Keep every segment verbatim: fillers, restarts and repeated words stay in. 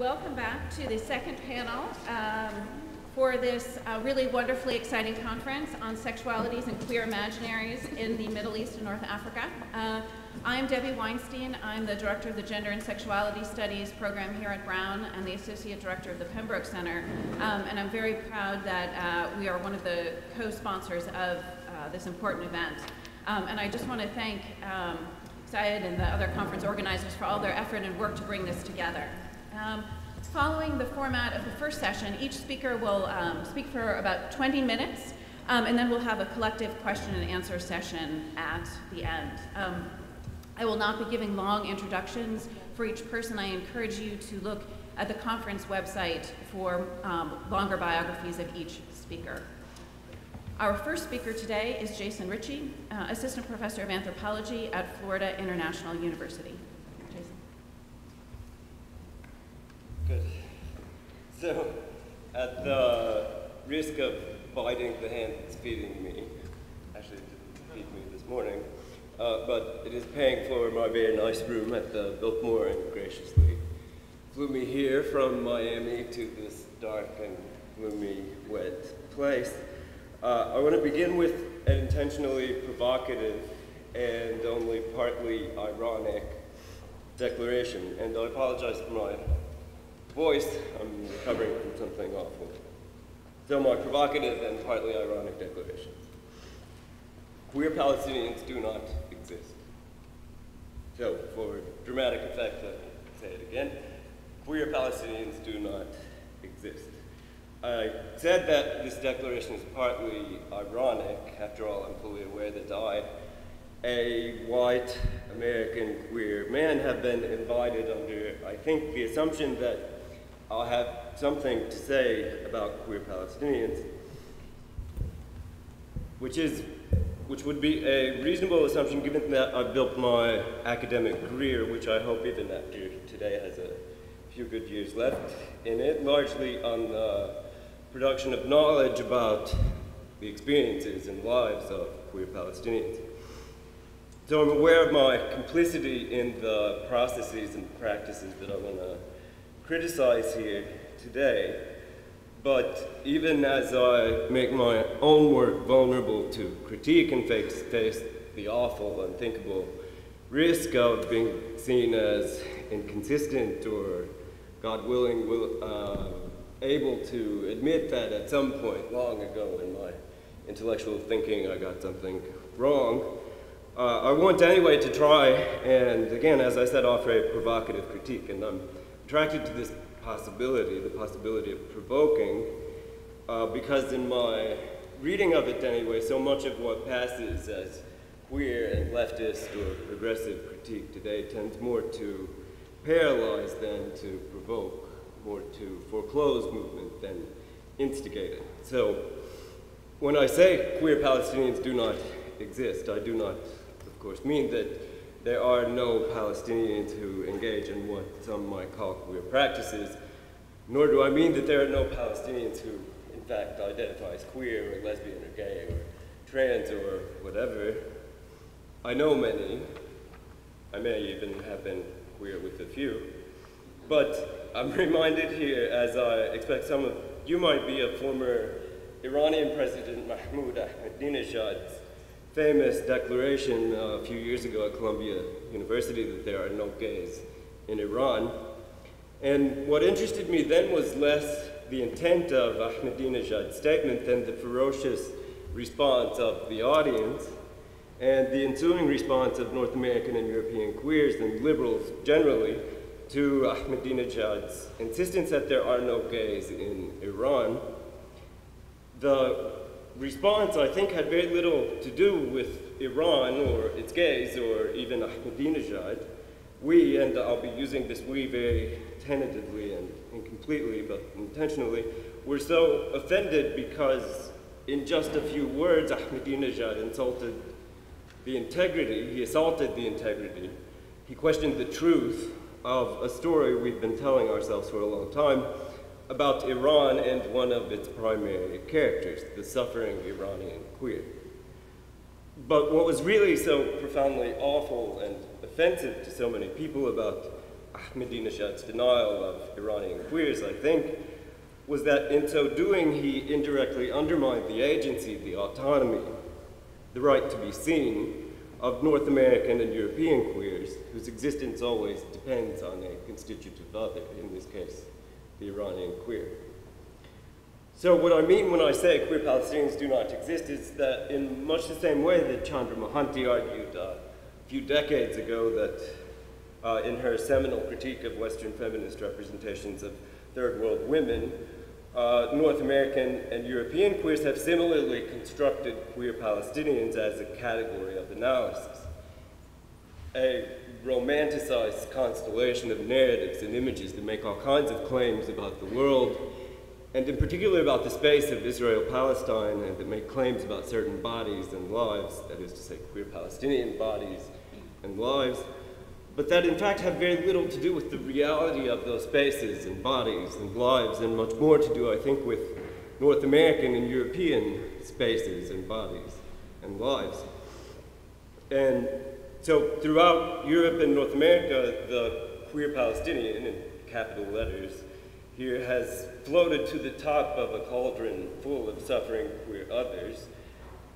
Welcome back to the second panel um, for this uh, really wonderfully exciting conference on sexualities and queer imaginaries in the Middle East and North Africa. Uh, I'm Debbie Weinstein. I'm the director of the Gender and Sexuality Studies program here at Brown and the associate director of the Pembroke Center. Um, and I'm very proud that uh, we are one of the co-sponsors of uh, this important event. Um, and I just want to thank um, Syed and the other conference organizers for all their effort and work to bring this together. Um, following the format of the first session, each speaker will um, speak for about twenty minutes, um, and then we'll have a collective question and answer session at the end. Um, I will not be giving long introductions for each person. I encourage you to look at the conference website for um, longer biographies of each speaker. Our first speaker today is Jason Ritchie, uh, Assistant Professor of Anthropology at Florida International University. Jason. Good. So, at the risk of biting the hand that's feeding me, actually it didn't feed me this morning, uh, but it is paying for my very nice room at the Biltmore and graciously flew me here from Miami to this dark and gloomy, wet place. Uh, I want to begin with an intentionally provocative and only partly ironic declaration, and I apologize for my voice. I'm recovering from something awful. So my provocative and partly ironic declaration. Queer Palestinians do not exist. So for dramatic effect, I'll say it again. Queer Palestinians do not exist. I said that this declaration is partly ironic. After all, I'm fully aware that I, a white American queer man, have been invited under, I think, the assumption that I'll have something to say about queer Palestinians, which is, which would be a reasonable assumption given that I've built my academic career, which I hope even after today has a few good years left in it, largely on the production of knowledge about the experiences and lives of queer Palestinians. So I'm aware of my complicity in the processes and practices that I want to criticize here today, but even as I make my own work vulnerable to critique and face the awful, unthinkable risk of being seen as inconsistent or, God willing, will, uh, able to admit that at some point long ago in my intellectual thinking I got something wrong. Uh, I want anyway to try and, again, as I said, offer a provocative critique, and I'm attracted to this possibility, the possibility of provoking, uh, because in my reading of it anyway, so much of what passes as queer and leftist or progressive critique today tends more to paralyze than to provoke, or to foreclose movement than instigate it. So when I say queer Palestinians do not exist, I do not, of course, mean that there are no Palestinians who engage in what some might call queer practices, nor do I mean that there are no Palestinians who, in fact, identify as queer or lesbian or gay or trans or whatever. I know many. I may even have been queer with a few, but I'm reminded here, as I expect some of you might be, of former Iranian President Mahmoud Ahmadinejad's famous declaration uh, a few years ago at Columbia University that there are no gays in Iran. And what interested me then was less the intent of Ahmadinejad's statement than the ferocious response of the audience, and the ensuing response of North American and European queers and liberals generally to Ahmadinejad's insistence that there are no gays in Iran. The response, I think, had very little to do with Iran or its gays or even Ahmadinejad. We, and I'll be using this we very tentatively and incompletely but intentionally, were so offended because in just a few words Ahmadinejad insulted the integrity, he assaulted the integrity, he questioned the truth of a story we've been telling ourselves for a long time about Iran and one of its primary characters, the suffering Iranian queer. But what was really so profoundly awful and offensive to so many people about Ahmadinejad's denial of Iranian queers, I think, was that in so doing, he indirectly undermined the agency, the autonomy, the right to be seen of North American and European queers, whose existence always depends on a constitutive other, in this case, the Iranian queer. So what I mean when I say queer Palestinians do not exist is that in much the same way that Chandra Mohanty argued uh, a few decades ago that uh, in her seminal critique of Western feminist representations of third world women, uh, North American and European queers have similarly constructed queer Palestinians as a category of analysis, a romanticized constellation of narratives and images that make all kinds of claims about the world, and in particular about the space of Israel-Palestine, and that make claims about certain bodies and lives, that is to say queer Palestinian bodies and lives, but that in fact have very little to do with the reality of those spaces and bodies and lives, and much more to do, I think, with North American and European spaces and bodies and lives. And so throughout Europe and North America, the queer Palestinian, in capital letters, here has floated to the top of a cauldron full of suffering queer others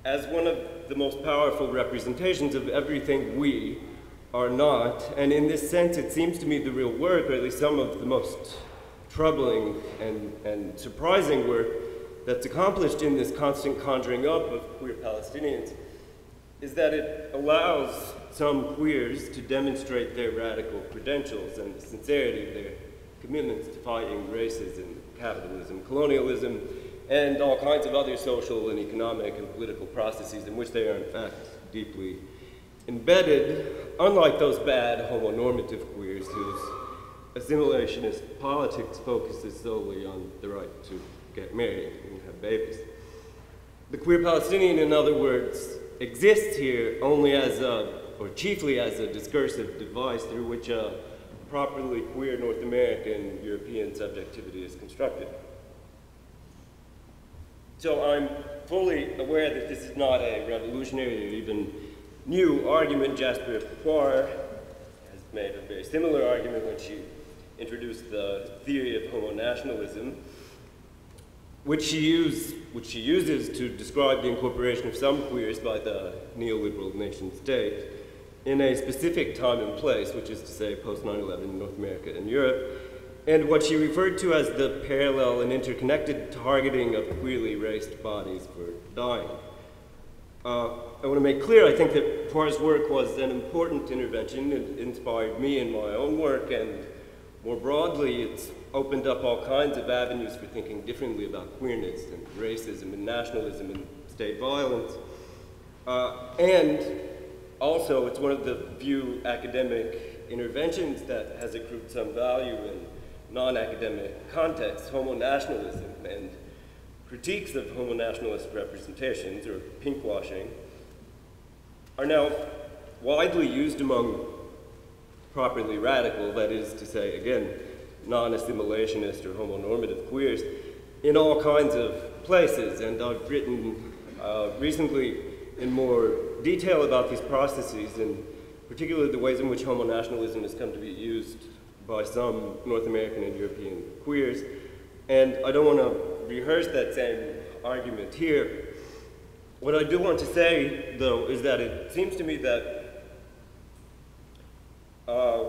as one of the most powerful representations of everything we are not, and in this sense, it seems to me the real work, or at least some of the most troubling and, and surprising work that's accomplished in this constant conjuring up of queer Palestinians, is that it allows some queers to demonstrate their radical credentials and the sincerity of their commitments to fighting racism, capitalism, colonialism, and all kinds of other social and economic and political processes in which they are, in fact, deeply embedded, unlike those bad homonormative queers whose assimilationist politics focuses solely on the right to get married and have babies. The queer Palestinian, in other words, exists here only as a, or chiefly as a discursive device through which a properly queer North American European subjectivity is constructed. So I'm fully aware that this is not a revolutionary or even new argument. Jasbir Puar has made a very similar argument when she introduced the theory of homonationalism, which she, used, which she uses to describe the incorporation of some queers by the neoliberal nation state in a specific time and place, which is to say post nine eleven in North America and Europe, and what she referred to as the parallel and interconnected targeting of queerly raced bodies for dying. Uh, I want to make clear, I think, that Puar's work was an important intervention. It inspired me in my own work, and more broadly, it's opened up all kinds of avenues for thinking differently about queerness and racism and nationalism and state violence. Uh, and also, it's one of the few academic interventions that has accrued some value in non-academic contexts, homonationalism, and critiques of homonationalist representations, or pinkwashing, are now widely used among properly radical, that is to say, again, non-assimilationist or homonormative queers in all kinds of places. And I've written uh, recently in more detail about these processes, and particularly the ways in which homonationalism has come to be used by some North American and European queers. And I don't want to rehearse that same argument here. What I do want to say, though, is that it seems to me that uh,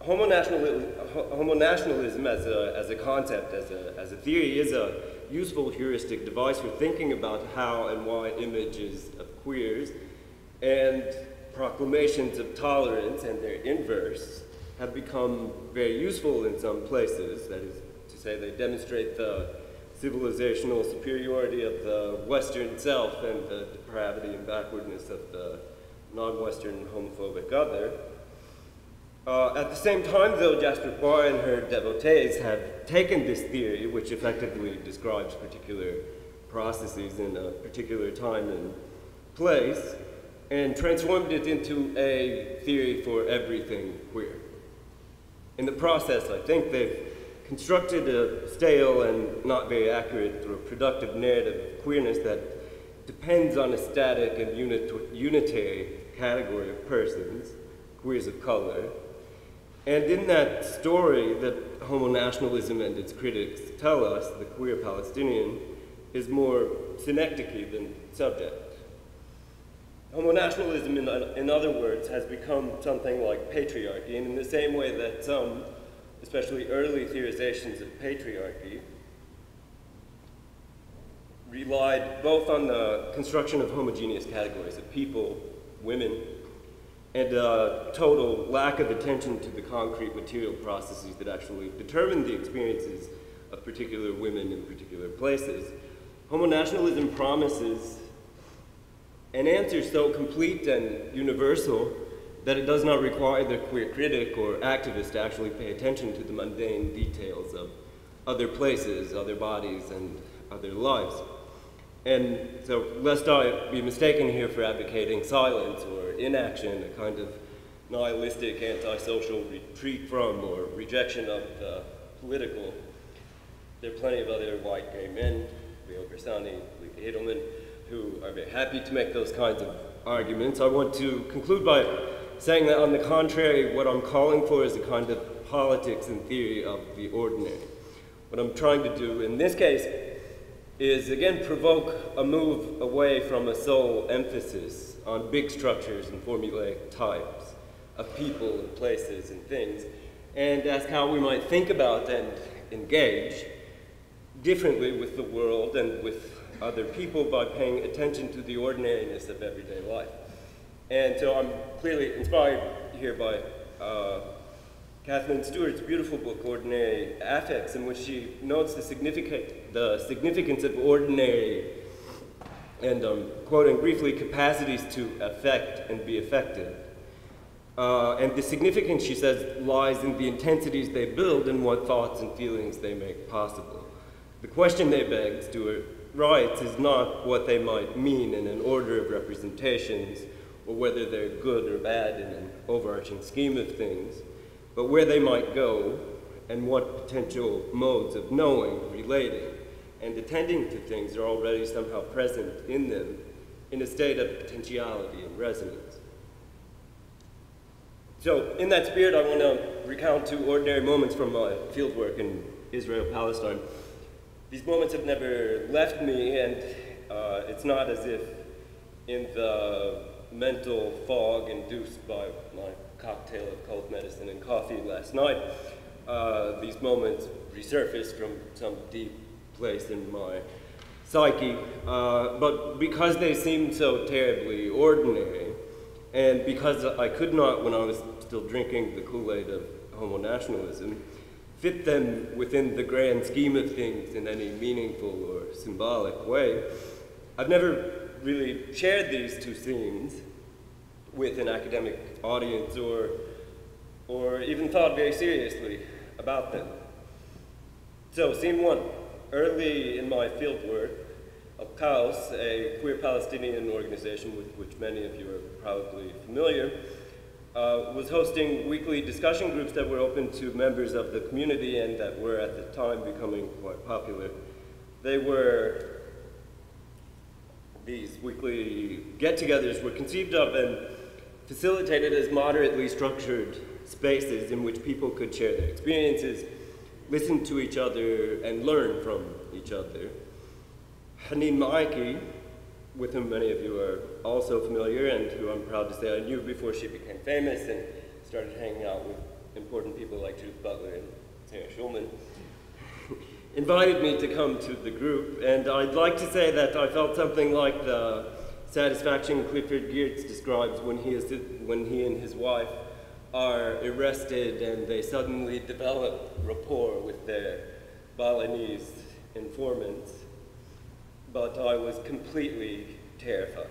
homonationalism, homonationalism as a, as a concept, as a, as a theory, is a useful heuristic device for thinking about how and why images of queers and proclamations of tolerance and their inverse have become very useful in some places. That is to say, they demonstrate the civilizational superiority of the Western self and the depravity and backwardness of the non-Western homophobic other. Uh, at the same time, though, Jasbir Puar and her devotees have taken this theory, which effectively describes particular processes in a particular time and place, and transformed it into a theory for everything queer. In the process, I think they've constructed a stale and not very accurate or productive narrative of queerness that depends on a static and unit unitary category of persons, queers of color, And in that story that homo nationalism and its critics tell us, the queer Palestinian is more synecdoche than subject. Homo nationalism, in, in other words, has become something like patriarchy, and in the same way that some, especially early theorizations of patriarchy, relied both on the construction of homogeneous categories of people, women, and a total lack of attention to the concrete material processes that actually determine the experiences of particular women in particular places. Homo nationalism promises an answer so complete and universal that it does not require the queer critic or activist to actually pay attention to the mundane details of other places, other bodies, and other lives. And so, lest I be mistaken here for advocating silence or inaction, a kind of nihilistic, antisocial retreat from or rejection of the political, there are plenty of other white gay men, Leo Bersani, Lee Edelman, who are very happy to make those kinds of arguments. I want to conclude by saying that, on the contrary, what I'm calling for is a kind of politics and theory of the ordinary. What I'm trying to do in this case is, again, provoke a move away from a sole emphasis on big structures and formulaic types of people and places and things, and ask how we might think about and engage differently with the world and with other people by paying attention to the ordinariness of everyday life. And so I'm clearly inspired here by uh, Kathleen Stewart's beautiful book, Ordinary Affects, in which she notes the, significant, the significance of ordinary, and I'm quoting briefly, capacities to affect and be affected. Uh, and the significance, she says, lies in the intensities they build and what thoughts and feelings they make possible. The question they beg, Stewart writes, is not what they might mean in an order of representations, or whether they're good or bad in an overarching scheme of things, but where they might go and what potential modes of knowing, relating, and attending to things are already somehow present in them in a state of potentiality and resonance. So in that spirit, I want to recount two ordinary moments from my fieldwork in Israel-Palestine. These moments have never left me, and uh, it's not as if in the mental fog induced by my cocktail of cold medicine and coffee last night, uh, these moments resurfaced from some deep place in my psyche. Uh, but because they seemed so terribly ordinary, and because I could not, when I was still drinking the Kool-Aid of homo nationalism, fit them within the grand scheme of things in any meaningful or symbolic way, I've never really shared these two scenes with an academic audience, or, or even thought very seriously about them. So, scene one. Early in my fieldwork of Kaos, a queer Palestinian organization with which many of you are probably familiar, uh, was hosting weekly discussion groups that were open to members of the community and that were at the time becoming quite popular. They were These weekly get-togethers were conceived of and facilitated as moderately structured spaces in which people could share their experiences, listen to each other, and learn from each other. Hanin Maaiki, with whom many of you are also familiar and who I'm proud to say I knew before she became famous and started hanging out with important people like Judith Butler and Sarah Schulman, invited me to come to the group, and I'd like to say that I felt something like the satisfaction Clifford Geertz describes when he, is, when he and his wife are arrested and they suddenly develop rapport with their Balinese informants, but I was completely terrified.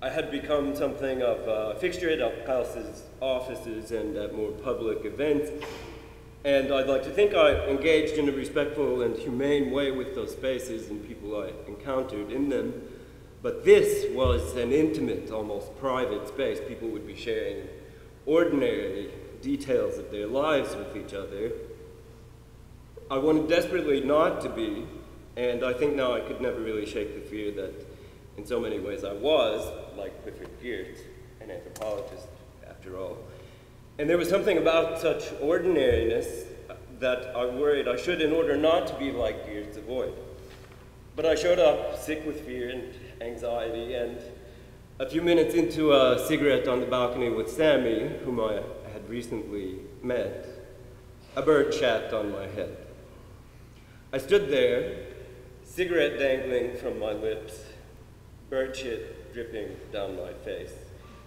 I had become something of a fixture at Kaos' offices and at more public events, and I'd like to think I engaged in a respectful and humane way with those spaces and people I encountered in them. But this was an intimate, almost private space. People would be sharing ordinary details of their lives with each other. I wanted desperately not to be, and I think now I could never really shake the fear that in so many ways I was, like Clifford Geertz, an anthropologist after all, And there was something about such ordinariness that I worried I should, in order not to be like Geertz, avoid. But I showed up sick with fear and anxiety, and a few minutes into a cigarette on the balcony with Sammy, whom I had recently met, a bird chapped on my head. I stood there, cigarette dangling from my lips, bird shit dripping down my face,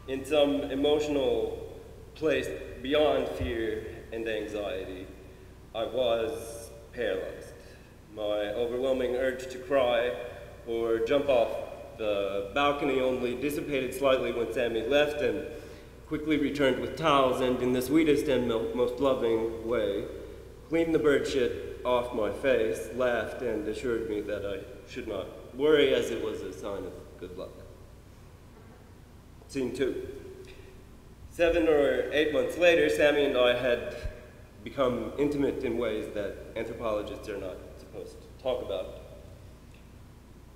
in some emotional place beyond fear and anxiety. I was paralyzed. My overwhelming urge to cry or jump off the balcony only dissipated slightly when Sammy left and quickly returned with towels and, in the sweetest and most loving way, cleaned the bird shit off my face, laughed, and assured me that I should not worry, as it was a sign of good luck. Scene two. Seven or eight months later, Sammy and I had become intimate in ways that anthropologists are not supposed to talk about.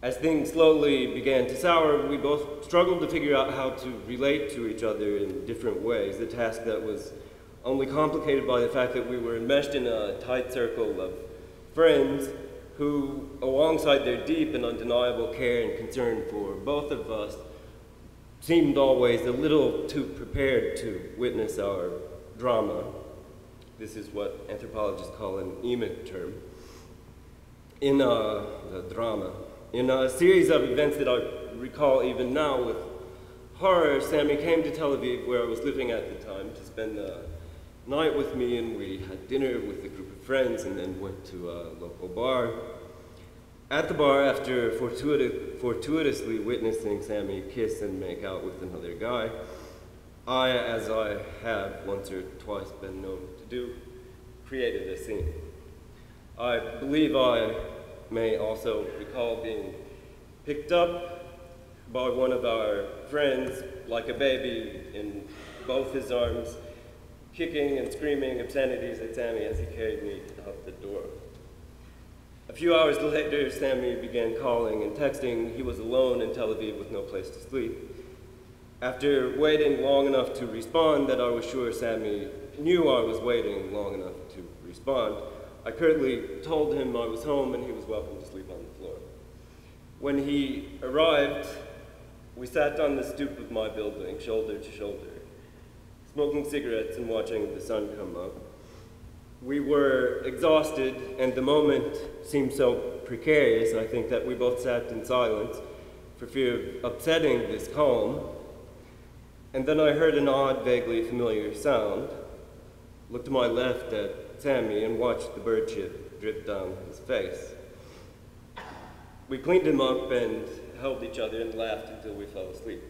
As things slowly began to sour, we both struggled to figure out how to relate to each other in different ways, a task that was only complicated by the fact that we were enmeshed in a tight circle of friends who, alongside their deep and undeniable care and concern for both of us, seemed always a little too prepared to witness our drama. This is what anthropologists call an emic term. In a, the drama, in a series of events that I recall even now with horror, Sammy came to Tel Aviv, where I was living at the time, to spend the night with me, and we had dinner with a group of friends and then went to a local bar. At the bar, after fortuitous, fortuitously witnessing Sammy kiss and make out with another guy, I, as I have once or twice been known to do, created a scene. I believe I may also recall being picked up by one of our friends like a baby in both his arms, kicking and screaming obscenities at Sammy as he carried me out the door. A few hours later, Sammy began calling and texting. He was alone in Tel Aviv with no place to sleep. After waiting long enough to respond that I was sure Sammy knew I was waiting long enough to respond, I curtly told him I was home and he was welcome to sleep on the floor. When he arrived, we sat on the stoop of my building, shoulder to shoulder, smoking cigarettes and watching the sun come up. We were exhausted, and the moment seemed so precarious, I think, that we both sat in silence for fear of upsetting this calm. And then I heard an odd, vaguely familiar sound, looked to my left at Sammy, and watched the bird shit drip down his face. We cleaned him up and held each other and laughed until we fell asleep.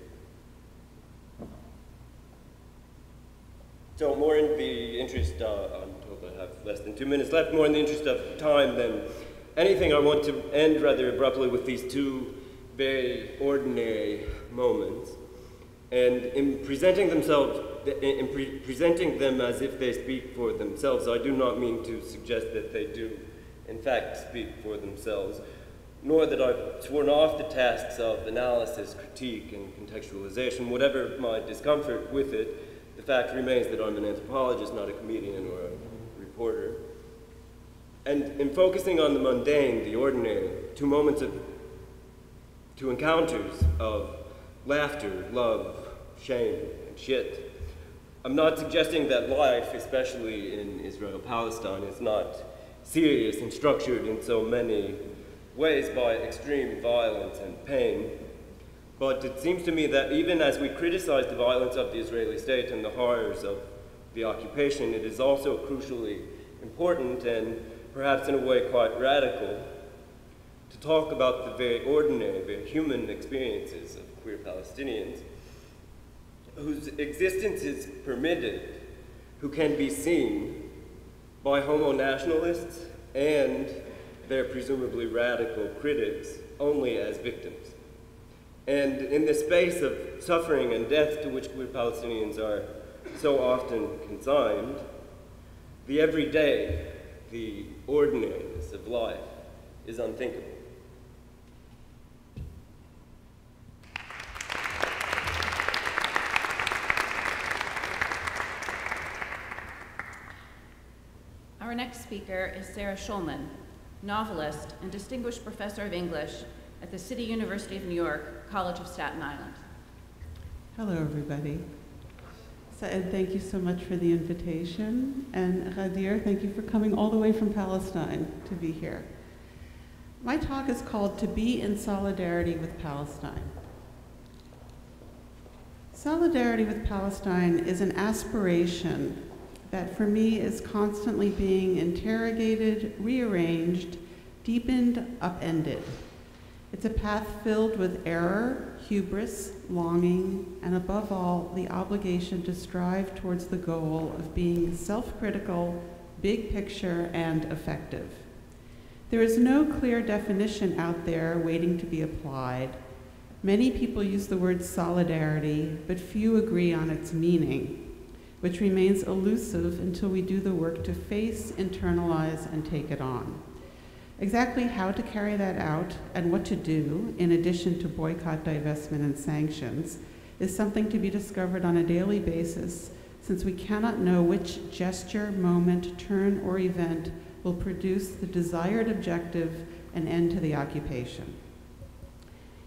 So more in the interest, uh, I'm told I have less than two minutes left, more in the interest of time than anything, I want to end rather abruptly with these two very ordinary moments. And in presenting themselves, in pre presenting them as if they speak for themselves, I do not mean to suggest that they do, in fact, speak for themselves, nor that I've sworn off the tasks of analysis, critique, and contextualization. Whatever my discomfort with it, the fact remains that I'm an anthropologist, not a comedian or a reporter. And in focusing on the mundane, the ordinary, two moments of, two encounters of laughter, love, shame, and shit, I'm not suggesting that life, especially in Israel-Palestine, is not serious and structured in so many ways by extreme violence and pain. But it seems to me that even as we criticize the violence of the Israeli state and the horrors of the occupation, it is also crucially important, and perhaps in a way quite radical, to talk about the very ordinary, very human experiences of queer Palestinians, whose existence is permitted, who can be seen by homonationalists and their presumably radical critics only as victims. And in the space of suffering and death to which queer Palestinians are so often consigned, the everyday, the ordinariness of life is unthinkable. speaker is Sarah Schulman, novelist and distinguished professor of English at the City University of New York, College of Staten Island. Hello, everybody. Saad, thank you so much for the invitation. And Ghadir, thank you for coming all the way from Palestine to be here. My talk is called To Be in Solidarity with Palestine. Solidarity with Palestine is an aspiration that for me is constantly being interrogated, rearranged, deepened, upended. It's a path filled with error, hubris, longing, and above all, the obligation to strive towards the goal of being self-critical, big picture, and effective. There is no clear definition out there waiting to be applied. Many people use the word solidarity, but few agree on its meaning, which remains elusive until we do the work to face, internalize, and take it on. Exactly how to carry that out and what to do, in addition to boycott, divestment, and sanctions, is something to be discovered on a daily basis, since we cannot know which gesture, moment, turn, or event will produce the desired objective and end to the occupation.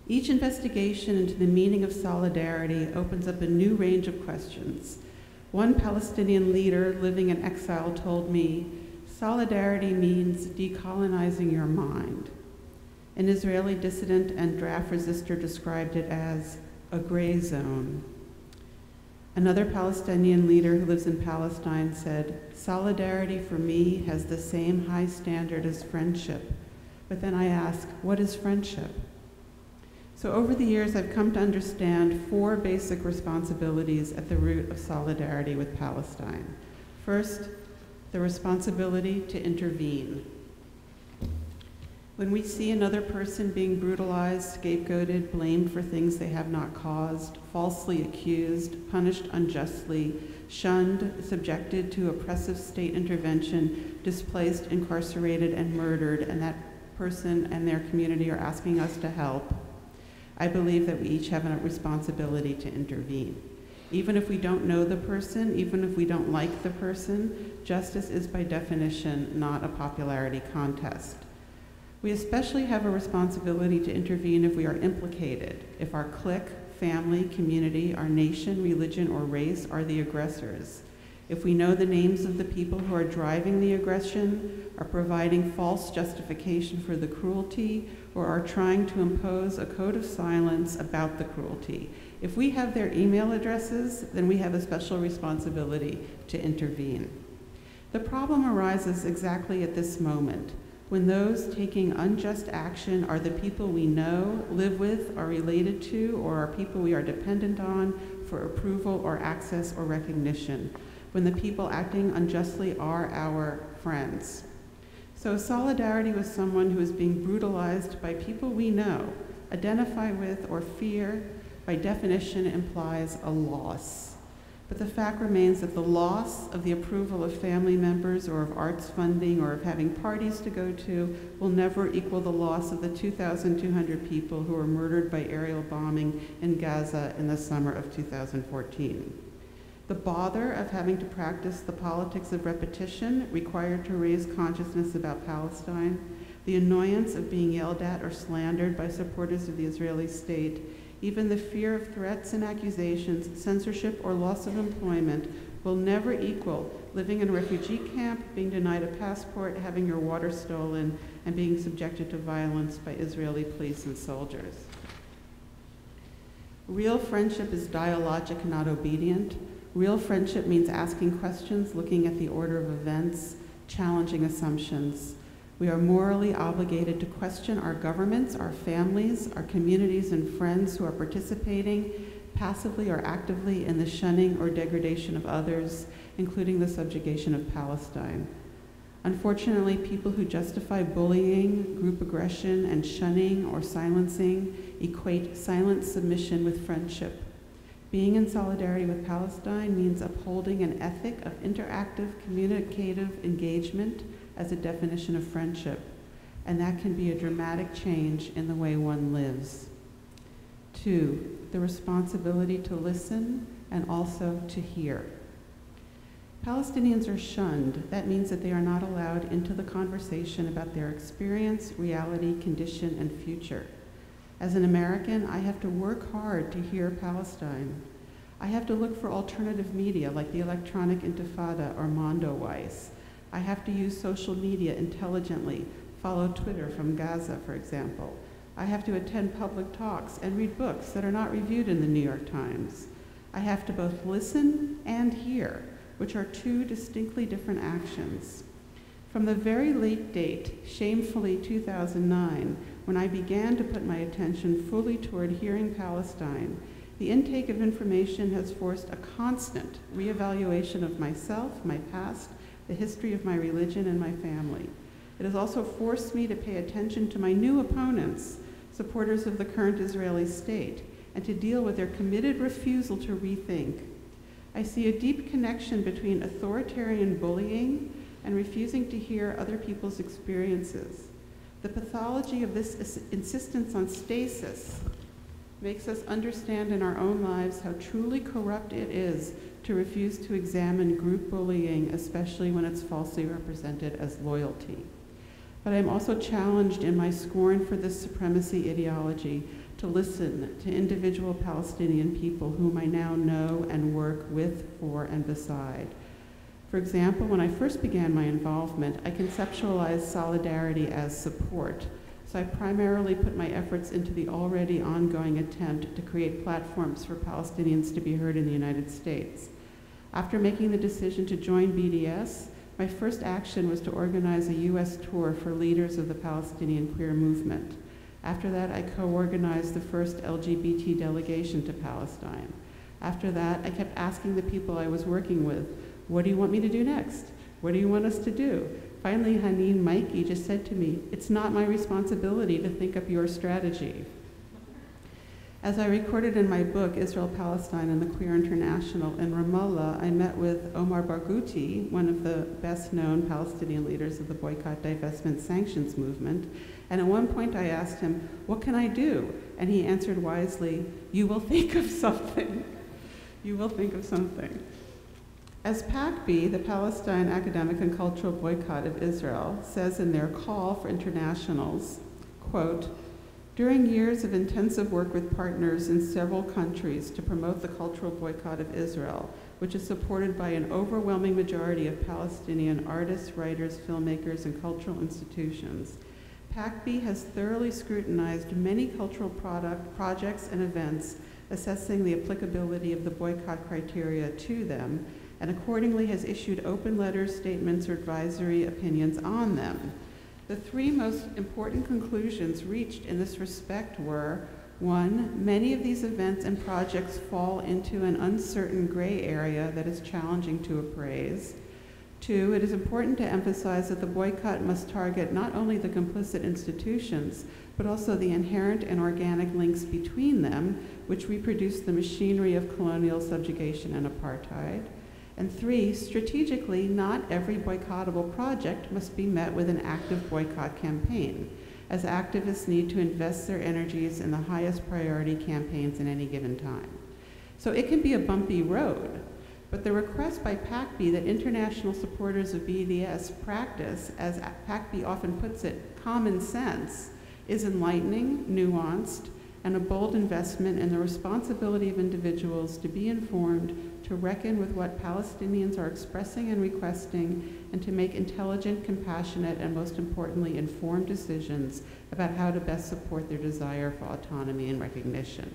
Each investigation into the meaning of solidarity opens up a new range of questions. One Palestinian leader living in exile told me, "Solidarity means decolonizing your mind." An Israeli dissident and draft resister described it as a gray zone. Another Palestinian leader who lives in Palestine said, "Solidarity for me has the same high standard as friendship." But then I ask, what is friendship? So over the years, I've come to understand four basic responsibilities at the root of solidarity with Palestine. First, the responsibility to intervene. When we see another person being brutalized, scapegoated, blamed for things they have not caused, falsely accused, punished unjustly, shunned, subjected to oppressive state intervention, displaced, incarcerated, and murdered, and that person and their community are asking us to help, I believe that we each have a responsibility to intervene. Even if we don't know the person, even if we don't like the person, justice is by definition not a popularity contest. We especially have a responsibility to intervene if we are implicated, if our clique, family, community, our nation, religion, or race are the aggressors. If we know the names of the people who are driving the aggression, are providing false justification for the cruelty, or are trying to impose a code of silence about the cruelty. If we have their email addresses, then we have a special responsibility to intervene. The problem arises exactly at this moment, when those taking unjust action are the people we know, live with, are related to, or are people we are dependent on for approval or access or recognition, when the people acting unjustly are our friends. So solidarity with someone who is being brutalized by people we know, identify with, or fear, by definition implies a loss. But the fact remains that the loss of the approval of family members or of arts funding or of having parties to go to will never equal the loss of the two thousand two hundred people who were murdered by aerial bombing in Gaza in the summer of two thousand fourteen. The bother of having to practice the politics of repetition required to raise consciousness about Palestine, the annoyance of being yelled at or slandered by supporters of the Israeli state, even the fear of threats and accusations, censorship, or loss of employment will never equal living in a refugee camp, being denied a passport, having your water stolen, and being subjected to violence by Israeli police and soldiers. Real friendship is dialogic, not obedient. Real friendship means asking questions, looking at the order of events, challenging assumptions. We are morally obligated to question our governments, our families, our communities, and friends who are participating passively or actively in the shunning or degradation of others, including the subjugation of Palestine. Unfortunately, people who justify bullying, group aggression, and shunning or silencing equate silent submission with friendship. Being in solidarity with Palestine means upholding an ethic of interactive, communicative engagement as a definition of friendship, and that can be a dramatic change in the way one lives. Two, the responsibility to listen and also to hear. Palestinians are shunned. That means that they are not allowed into the conversation about their experience, reality, condition, and future. As an American, I have to work hard to hear Palestine. I have to look for alternative media like the Electronic Intifada or Mondo Weiss. I have to use social media intelligently, follow Twitter from Gaza, for example. I have to attend public talks and read books that are not reviewed in the New York Times. I have to both listen and hear, which are two distinctly different actions. From the very late date, shamefully two thousand nine, when I began to put my attention fully toward hearing Palestine, the intake of information has forced a constant reevaluation of myself, my past, the history of my religion, and my family. It has also forced me to pay attention to my new opponents, supporters of the current Israeli state, and to deal with their committed refusal to rethink. I see a deep connection between authoritarian bullying and refusing to hear other people's experiences. The pathology of this insistence on stasis makes us understand in our own lives how truly corrupt it is to refuse to examine group bullying, especially when it's falsely represented as loyalty. But I'm also challenged in my scorn for this supremacy ideology to listen to individual Palestinian people whom I now know and work with, for, and beside. For example, when I first began my involvement, I conceptualized solidarity as support. So I primarily put my efforts into the already ongoing attempt to create platforms for Palestinians to be heard in the United States. After making the decision to join B D S, my first action was to organize a U S tour for leaders of the Palestinian queer movement. After that, I co-organized the first L G B T delegation to Palestine. After that, I kept asking the people I was working with, what do you want me to do next? What do you want us to do? Finally, Hanin Maaiki just said to me, it's not my responsibility to think up your strategy. As I recorded in my book, Israel, Palestine, and the Queer International, in Ramallah, I met with Omar Barghouti, one of the best-known Palestinian leaders of the Boycott, Divestment, Sanctions movement. And at one point, I asked him, what can I do? And he answered wisely, you will think of something. You will think of something. As PACBI, the Palestine Academic and Cultural Boycott of Israel, says in their call for internationals, quote, during years of intensive work with partners in several countries to promote the cultural boycott of Israel, which is supported by an overwhelming majority of Palestinian artists, writers, filmmakers, and cultural institutions, PACBI has thoroughly scrutinized many cultural product, projects and events, assessing the applicability of the boycott criteria to them, and accordingly has issued open letters, statements, or advisory opinions on them. The three most important conclusions reached in this respect were, one, many of these events and projects fall into an uncertain gray area that is challenging to appraise. Two, it is important to emphasize that the boycott must target not only the complicit institutions, but also the inherent and organic links between them, which reproduce the machinery of colonial subjugation and apartheid. And three, strategically, not every boycottable project must be met with an active boycott campaign, as activists need to invest their energies in the highest priority campaigns in any given time. So it can be a bumpy road, but the request by PACBI that international supporters of B D S practice, as PACBI often puts it, common sense, is enlightening, nuanced, and a bold investment in the responsibility of individuals to be informed, to reckon with what Palestinians are expressing and requesting, and to make intelligent, compassionate, and most importantly, informed decisions about how to best support their desire for autonomy and recognition.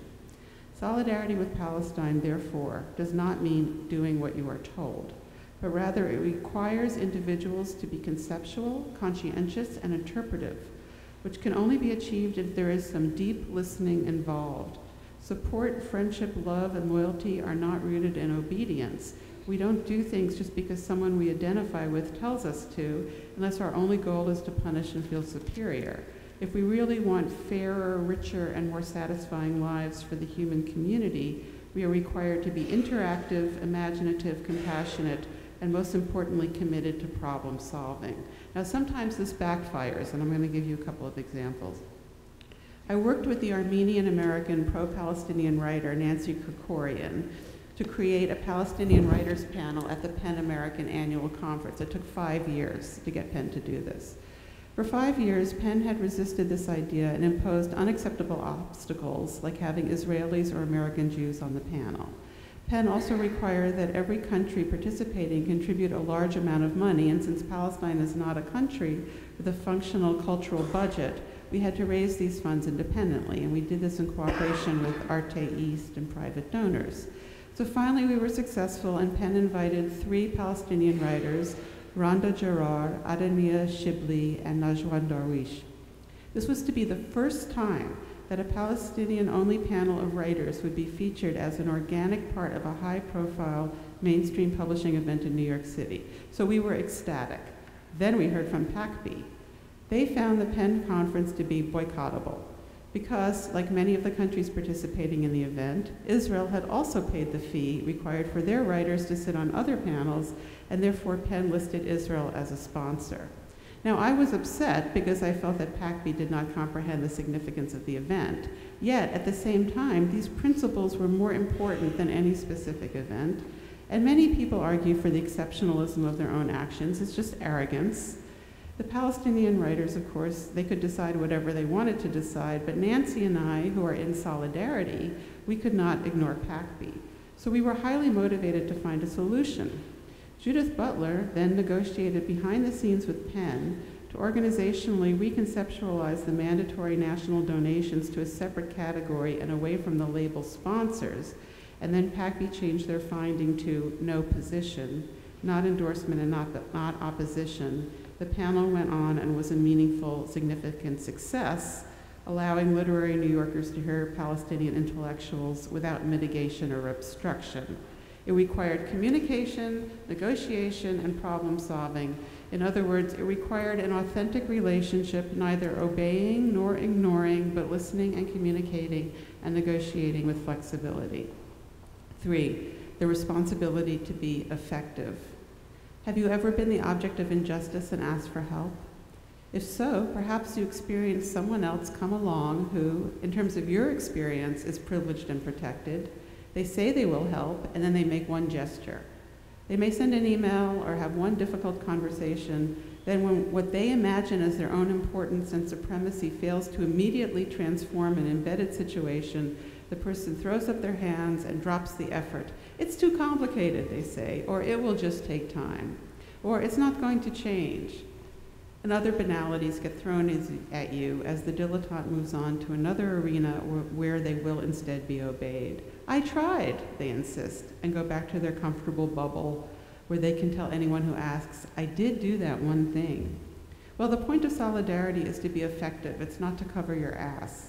Solidarity with Palestine, therefore, does not mean doing what you are told, but rather it requires individuals to be conceptual, conscientious, and interpretive, which can only be achieved if there is some deep listening involved. Support, friendship, love, and loyalty are not rooted in obedience. We don't do things just because someone we identify with tells us to, unless our only goal is to punish and feel superior. If we really want fairer, richer, and more satisfying lives for the human community, we are required to be interactive, imaginative, compassionate, and most importantly, committed to problem solving. Now, sometimes this backfires, and I'm going to give you a couple of examples. I worked with the Armenian-American pro-Palestinian writer, Nancy Krikorian, to create a Palestinian writers panel at the PEN American Annual Conference. It took five years to get PEN to do this. For five years, PEN had resisted this idea and imposed unacceptable obstacles, like having Israelis or American Jews on the panel. PEN also required that every country participating contribute a large amount of money, and since Palestine is not a country with a functional cultural budget, we had to raise these funds independently, and we did this in cooperation with Arte East and private donors. So finally, we were successful, and PEN invited three Palestinian writers, Randa Jarrar, Adania Shibli, and Najwan Darwish. This was to be the first time that a Palestinian-only panel of writers would be featured as an organic part of a high-profile mainstream publishing event in New York City. So we were ecstatic. Then we heard from PACBI. They found the PEN conference to be boycottable because, like many of the countries participating in the event, Israel had also paid the fee required for their writers to sit on other panels, and therefore PEN listed Israel as a sponsor. Now, I was upset because I felt that PACBI did not comprehend the significance of the event. Yet, at the same time, these principles were more important than any specific event, and many people argue for the exceptionalism of their own actions. It's just arrogance. The Palestinian writers, of course, they could decide whatever they wanted to decide, but Nancy and I, who are in solidarity, we could not ignore PACBI. So we were highly motivated to find a solution. Judith Butler then negotiated behind the scenes with PEN to organizationally reconceptualize the mandatory national donations to a separate category and away from the label sponsors, and then PACBI changed their finding to no position, not endorsement and not, not opposition. The panel went on and was a meaningful, significant success, allowing literary New Yorkers to hear Palestinian intellectuals without mitigation or obstruction. It required communication, negotiation, and problem solving. In other words, it required an authentic relationship, neither obeying nor ignoring, but listening and communicating and negotiating with flexibility. Three, the responsibility to be effective. Have you ever been the object of injustice and asked for help? If so, perhaps you experienced someone else come along who, in terms of your experience, is privileged and protected. They say they will help, and then they make one gesture. They may send an email or have one difficult conversation. Then when what they imagine as their own importance and supremacy fails to immediately transform an embedded situation, the person throws up their hands and drops the effort. It's too complicated, they say, or it will just take time, or it's not going to change. And other banalities get thrown at you as the dilettante moves on to another arena where they will instead be obeyed. I tried, they insist, and go back to their comfortable bubble where they can tell anyone who asks, I did do that one thing. Well, the point of solidarity is to be effective. It's not to cover your ass.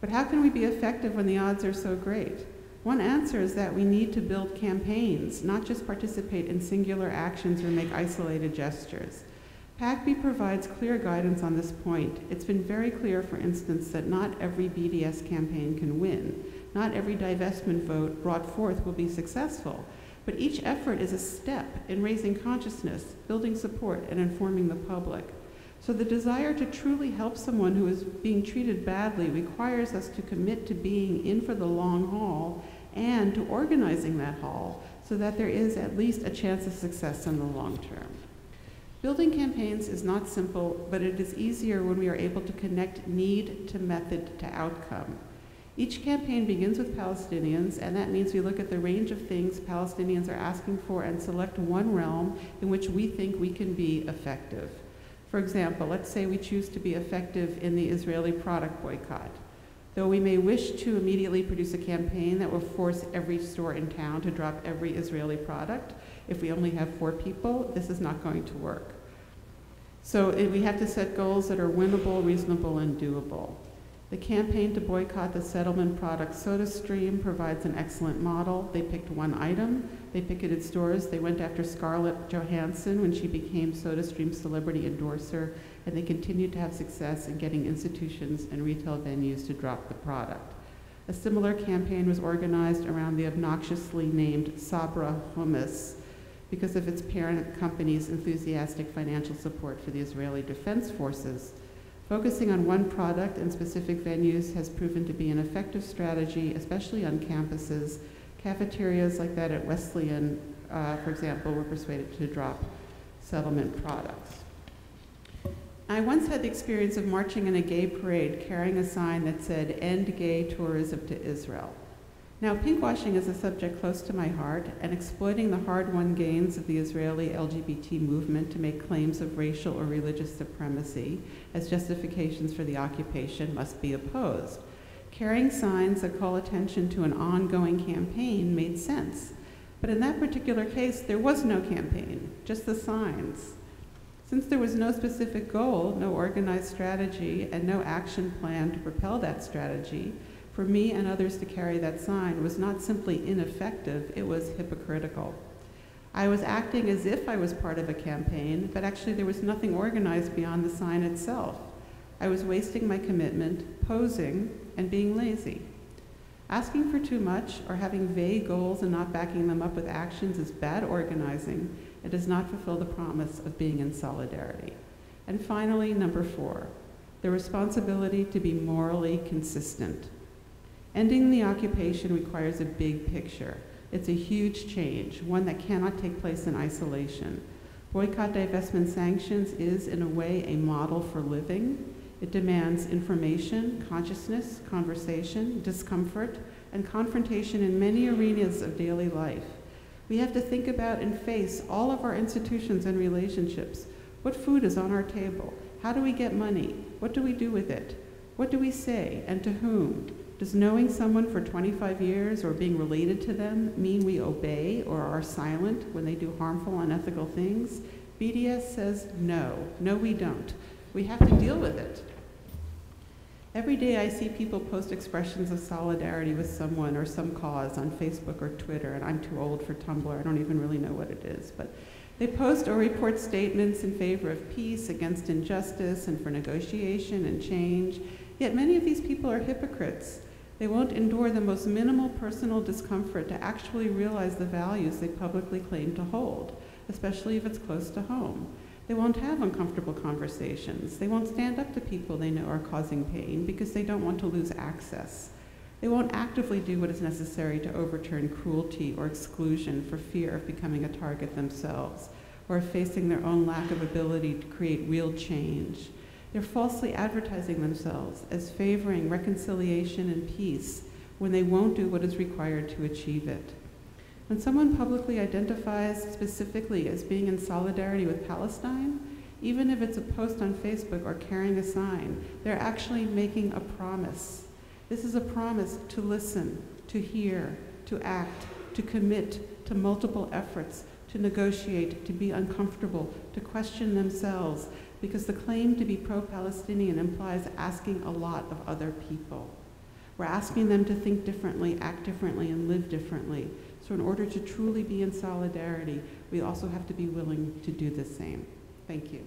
But how can we be effective when the odds are so great? One answer is that we need to build campaigns, not just participate in singular actions or make isolated gestures. PACBI provides clear guidance on this point. It's been very clear, for instance, that not every B D S campaign can win. Not every divestment vote brought forth will be successful, but each effort is a step in raising consciousness, building support, and informing the public. So the desire to truly help someone who is being treated badly requires us to commit to being in for the long haul and to organizing that haul so that there is at least a chance of success in the long term. Building campaigns is not simple, but it is easier when we are able to connect need to method to outcome. Each campaign begins with Palestinians, and that means we look at the range of things Palestinians are asking for and select one realm in which we think we can be effective. For example, let's say we choose to be effective in the Israeli product boycott. Though we may wish to immediately produce a campaign that will force every store in town to drop every Israeli product, if we only have four people, this is not going to work. So we have to set goals that are winnable, reasonable, and doable. The campaign to boycott the settlement product SodaStream provides an excellent model. They picked one item. They picketed stores. They went after Scarlett Johansson when she became SodaStream's celebrity endorser, and they continued to have success in getting institutions and retail venues to drop the product. A similar campaign was organized around the obnoxiously named Sabra Hummus because of its parent company's enthusiastic financial support for the Israeli Defense Forces. Focusing on one product and specific venues has proven to be an effective strategy, especially on campuses. Cafeterias like that at Wesleyan, uh, for example, were persuaded to drop settlement products. I once had the experience of marching in a gay parade carrying a sign that said, "End gay tourism to Israel." Now, pinkwashing is a subject close to my heart, and exploiting the hard-won gains of the Israeli L G B T movement to make claims of racial or religious supremacy as justifications for the occupation must be opposed. Carrying signs that call attention to an ongoing campaign made sense, but in that particular case, there was no campaign, just the signs. Since there was no specific goal, no organized strategy, and no action plan to propel that strategy, for me and others to carry that sign was not simply ineffective, it was hypocritical. I was acting as if I was part of a campaign, but actually there was nothing organized beyond the sign itself. I was wasting my commitment, posing, and being lazy. Asking for too much or having vague goals and not backing them up with actions is bad organizing. It does not fulfill the promise of being in solidarity. And finally, number four, the responsibility to be morally consistent. Ending the occupation requires a big picture. It's a huge change, one that cannot take place in isolation. Boycott, divestment, sanctions is, in a way, a model for living. It demands information, consciousness, conversation, discomfort, and confrontation in many arenas of daily life. We have to think about and face all of our institutions and relationships. What food is on our table? How do we get money? What do we do with it? What do we say, and to whom? Does knowing someone for twenty-five years or being related to them mean we obey or are silent when they do harmful, unethical things? B D S says no. No, we don't. We have to deal with it. Every day I see people post expressions of solidarity with someone or some cause on Facebook or Twitter, and I'm too old for Tumblr. I don't even really know what it is, but they post or report statements in favor of peace, against injustice, and for negotiation and change. Yet many of these people are hypocrites. They won't endure the most minimal personal discomfort to actually realize the values they publicly claim to hold, especially if it's close to home. They won't have uncomfortable conversations. They won't stand up to people they know are causing pain because they don't want to lose access. They won't actively do what is necessary to overturn cruelty or exclusion for fear of becoming a target themselves or of facing their own lack of ability to create real change. They're falsely advertising themselves as favoring reconciliation and peace when they won't do what is required to achieve it. When someone publicly identifies specifically as being in solidarity with Palestine, even if it's a post on Facebook or carrying a sign, they're actually making a promise. This is a promise to listen, to hear, to act, to commit to multiple efforts, to negotiate, to be uncomfortable, to question themselves, because the claim to be pro-Palestinian implies asking a lot of other people. We're asking them to think differently, act differently, and live differently. So in order to truly be in solidarity, we also have to be willing to do the same. Thank you.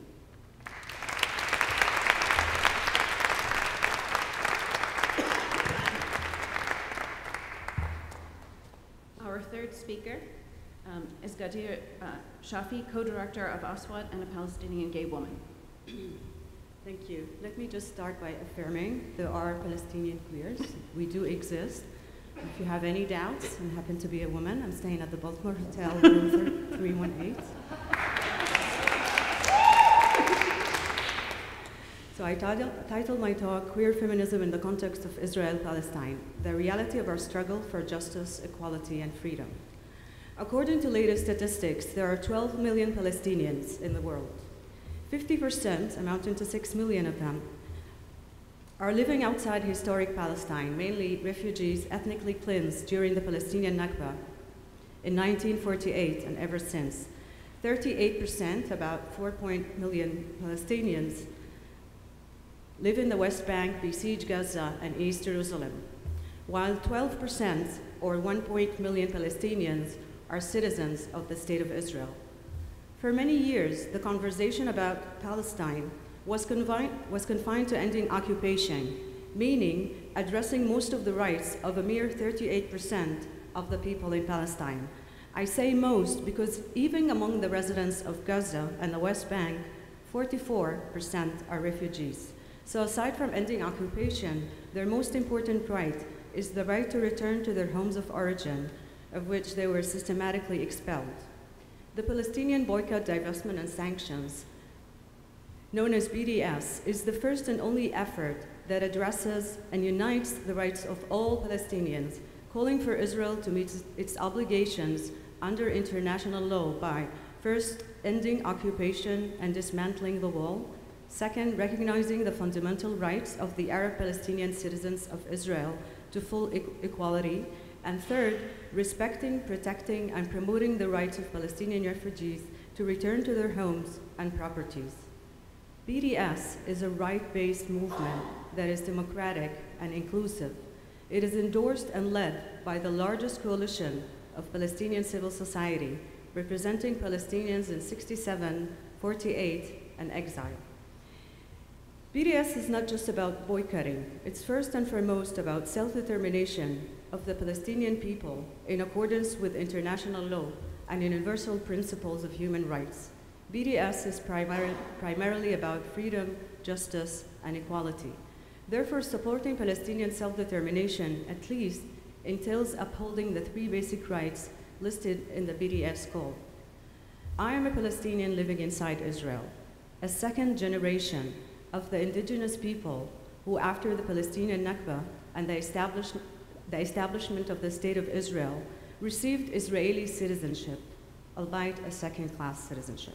Our third speaker um, is Ghadir uh, Shafi, co-director of Aswat and a Palestinian gay woman. Thank you. Let me just start by affirming there are Palestinian queers. We do exist. If you have any doubts and happen to be a woman, I'm staying at the Biltmore Hotel, room three one eight. So I titled my talk, Queer Feminism in the Context of Israel-Palestine, the Reality of Our Struggle for Justice, Equality, and Freedom. According to latest statistics, there are twelve million Palestinians in the world. fifty percent, amounting to six million of them, are living outside historic Palestine, mainly refugees ethnically cleansed during the Palestinian Nakba in nineteen forty-eight and ever since. thirty-eight percent, about four point million Palestinians, live in the West Bank, besiege Gaza, and East Jerusalem, while twelve percent, or one point million Palestinians, are citizens of the State of Israel. For many years, the conversation about Palestine was confined, was confined to ending occupation, meaning addressing most of the rights of a mere thirty-eight percent of the people in Palestine. I say most because even among the residents of Gaza and the West Bank, forty-four percent are refugees. So aside from ending occupation, their most important right is the right to return to their homes of origin, of which they were systematically expelled. The Palestinian Boycott, Divestment, and Sanctions, known as B D S, is the first and only effort that addresses and unites the rights of all Palestinians, calling for Israel to meet its obligations under international law by, first, ending occupation and dismantling the wall, second, recognizing the fundamental rights of the Arab-Palestinian citizens of Israel to full e- equality, and third, respecting, protecting, and promoting the rights of Palestinian refugees to return to their homes and properties. B D S is a right-based movement that is democratic and inclusive. It is endorsed and led by the largest coalition of Palestinian civil society, representing Palestinians in sixty-seven, forty-eight, and exile. B D S is not just about boycotting. It's first and foremost about self-determination of the Palestinian people in accordance with international law and universal principles of human rights. B D S is primar primarily about freedom, justice, and equality. Therefore, supporting Palestinian self-determination, at least, entails upholding the three basic rights listed in the B D S call. I am a Palestinian living inside Israel, a second generation of the indigenous people who, after the Palestinian Nakba and the, establish the establishment of the State of Israel, received Israeli citizenship, albeit a second-class citizenship.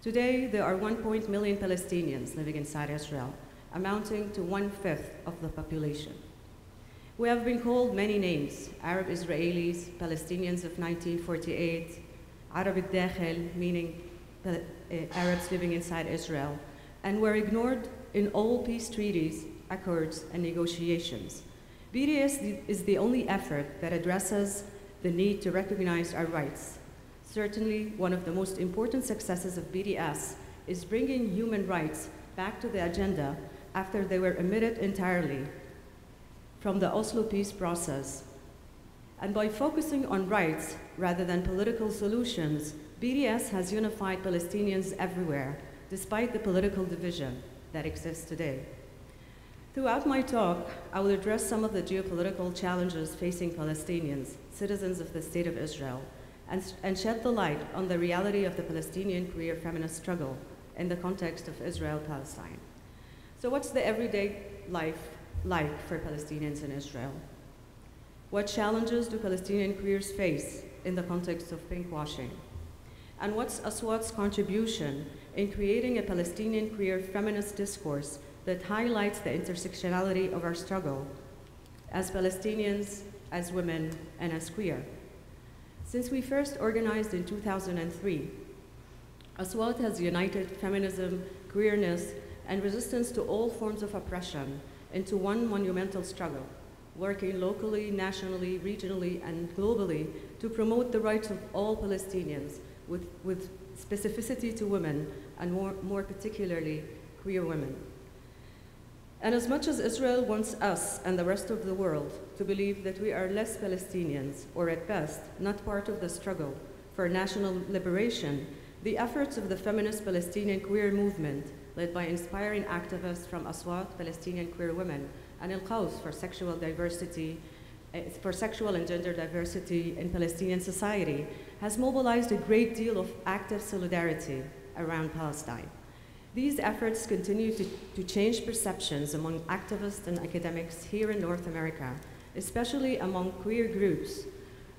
Today, there are one point one million Palestinians living inside Israel, amounting to one-fifth of the population. We have been called many names: Arab Israelis, Palestinians of nineteen forty-eight, Arab al-Dakhil, meaning uh, Arabs living inside Israel, and were ignored in all peace treaties, accords, and negotiations. B D S is the only effort that addresses the need to recognize our rights. Certainly, one of the most important successes of B D S is bringing human rights back to the agenda after they were omitted entirely from the Oslo peace process. And by focusing on rights rather than political solutions, B D S has unified Palestinians everywhere, despite the political division that exists today. Throughout my talk, I will address some of the geopolitical challenges facing Palestinians, citizens of the State of Israel, and, and shed the light on the reality of the Palestinian queer feminist struggle in the context of Israel-Palestine. So what's the everyday life like for Palestinians in Israel? What challenges do Palestinian queers face in the context of pinkwashing? And what's Aswat's contribution in creating a Palestinian queer feminist discourse that highlights the intersectionality of our struggle as Palestinians, as women, and as queer? Since we first organized in two thousand three, Aswat has united feminism, queerness, and resistance to all forms of oppression into one monumental struggle, working locally, nationally, regionally, and globally to promote the rights of all Palestinians with, with specificity to women, and more, more particularly, queer women. And as much as Israel wants us and the rest of the world to believe that we are less Palestinians, or at best, not part of the struggle for national liberation, the efforts of the feminist Palestinian queer movement, led by inspiring activists from Aswat, Palestinian queer women, and Kaos for sexual diversity, uh, for sexual and gender diversity in Palestinian society, has mobilized a great deal of active solidarity around Palestine. These efforts continue to, to change perceptions among activists and academics here in North America, especially among queer groups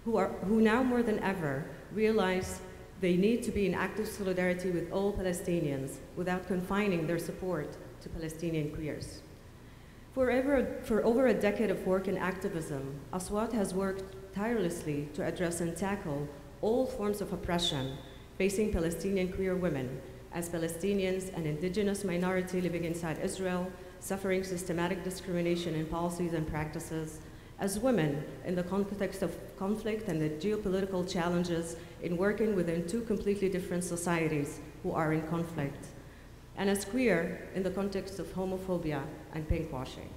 who, are, who now more than ever realize they need to be in active solidarity with all Palestinians without confining their support to Palestinian queers. For over, for over a decade of work in activism, Aswat has worked tirelessly to address and tackle all forms of oppression facing Palestinian queer women as Palestinians and indigenous minority living inside Israel, suffering systematic discrimination in policies and practices, as women in the context of conflict and the geopolitical challenges in working within two completely different societies who are in conflict, and as queer in the context of homophobia and pinkwashing.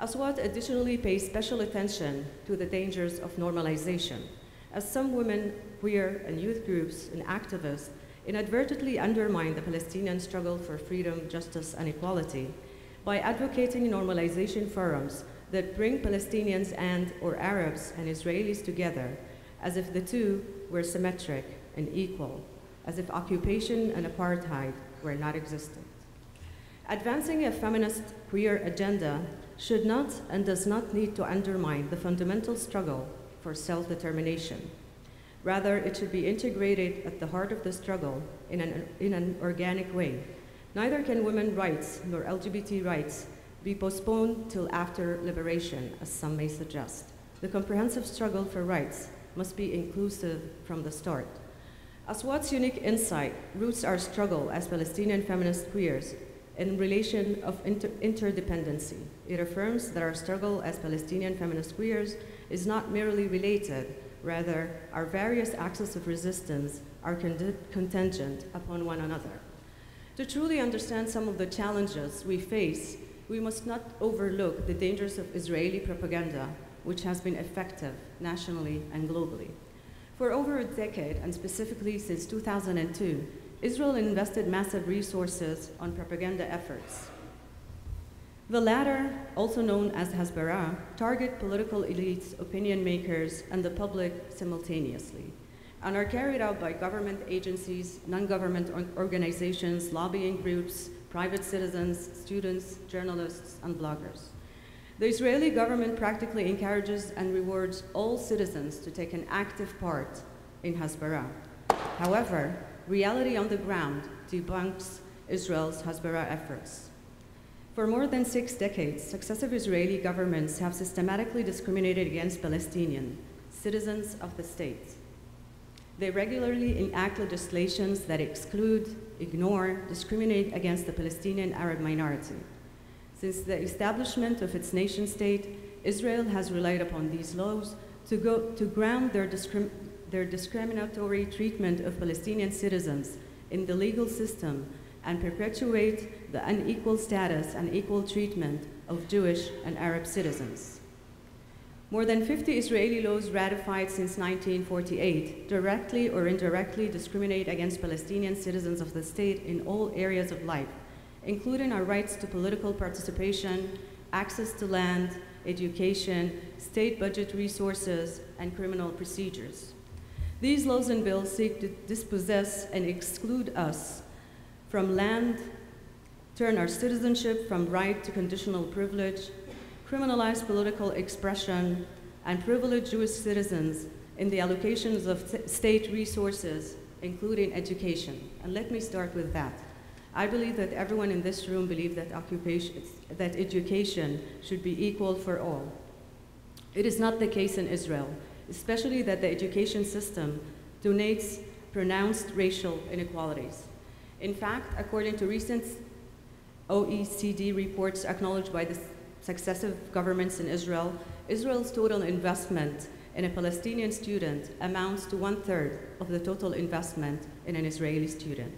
Aswat additionally pays special attention to the dangers of normalization, as some women, queer, and youth groups and activists inadvertently undermine the Palestinian struggle for freedom, justice, and equality by advocating normalization forums that bring Palestinians and or Arabs and Israelis together as if the two were symmetric and equal, as if occupation and apartheid were not existent. Advancing a feminist queer agenda should not and does not need to undermine the fundamental struggle for self-determination. Rather, it should be integrated at the heart of the struggle in an, in an organic way. Neither can women's rights nor L G B T rights be postponed till after liberation, as some may suggest. The comprehensive struggle for rights must be inclusive from the start. Aswat's unique insight roots our struggle as Palestinian feminist queers in relation of inter interdependency. It affirms that our struggle as Palestinian feminist queers is not merely related, rather our various axes of resistance are con contingent upon one another. To truly understand some of the challenges we face, we must not overlook the dangers of Israeli propaganda, which has been effective nationally and globally. For over a decade, and specifically since two thousand two, Israel invested massive resources on propaganda efforts. The latter, also known as Hasbara, target political elites, opinion makers, and the public simultaneously, and are carried out by government agencies, non-government organizations, lobbying groups, private citizens, students, journalists, and bloggers. The Israeli government practically encourages and rewards all citizens to take an active part in Hasbara. However, reality on the ground debunks Israel's Hasbara efforts. For more than six decades, successive Israeli governments have systematically discriminated against Palestinian citizens of the state. They regularly enact legislations that exclude, ignore, discriminate against the Palestinian Arab minority. Since the establishment of its nation state, Israel has relied upon these laws to, go, to ground their discrimination their discriminatory treatment of Palestinian citizens in the legal system and perpetuate the unequal status and equal treatment of Jewish and Arab citizens. More than fifty Israeli laws ratified since nineteen forty-eight directly or indirectly discriminate against Palestinian citizens of the state in all areas of life, including our rights to political participation, access to land, education, state budget resources, and criminal procedures. These laws and bills seek to dispossess and exclude us from land, turn our citizenship from right to conditional privilege, criminalize political expression, and privilege Jewish citizens in the allocations of state resources, including education. And let me start with that. I believe that everyone in this room believes that, occupation, that education should be equal for all. It is not the case in Israel, especially that the education system denotes pronounced racial inequalities. In fact, according to recent O E C D reports acknowledged by the successive governments in Israel, Israel's total investment in a Palestinian student amounts to one-third of the total investment in an Israeli student.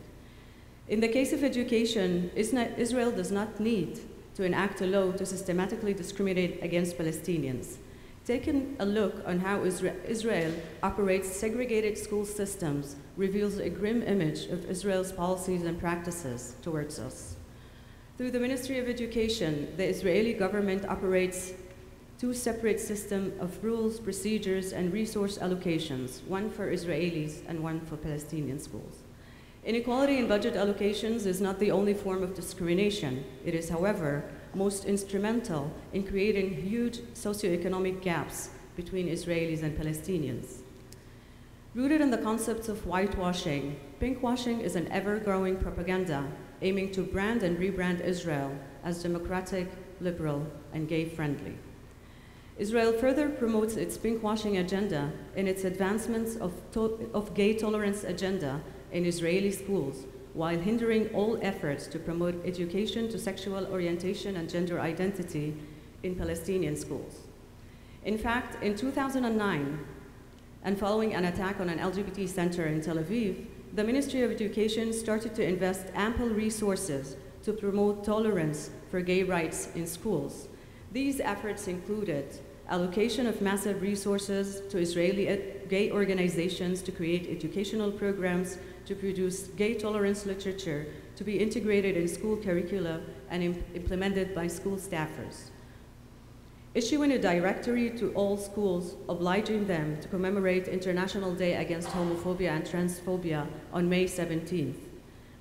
In the case of education, Israel does not need to enact a law to systematically discriminate against Palestinians. Taking a look on how Israel operates segregated school systems reveals a grim image of Israel's policies and practices towards us. Through the Ministry of Education, the Israeli government operates two separate systems of rules, procedures, and resource allocations, one for Israelis and one for Palestinian schools. Inequality in budget allocations is not the only form of discrimination. It is, however, most instrumental in creating huge socioeconomic gaps between Israelis and Palestinians. Rooted in the concepts of whitewashing, pinkwashing is an ever-growing propaganda aiming to brand and rebrand Israel as democratic, liberal, and gay-friendly. Israel further promotes its pinkwashing agenda in its advancements of, to of gay tolerance agenda in Israeli schools, while hindering all efforts to promote education to sexual orientation and gender identity in Palestinian schools. In fact, in two thousand nine, and following an attack on an L G B T center in Tel Aviv, the Ministry of Education started to invest ample resources to promote tolerance for gay rights in schools. These efforts included allocation of massive resources to Israeli gay organizations to create educational programs, to produce gay tolerance literature, to be integrated in school curricula and im- implemented by school staffers. issuing a directory to all schools obliging them to commemorate International Day Against Homophobia and Transphobia on May seventeenth,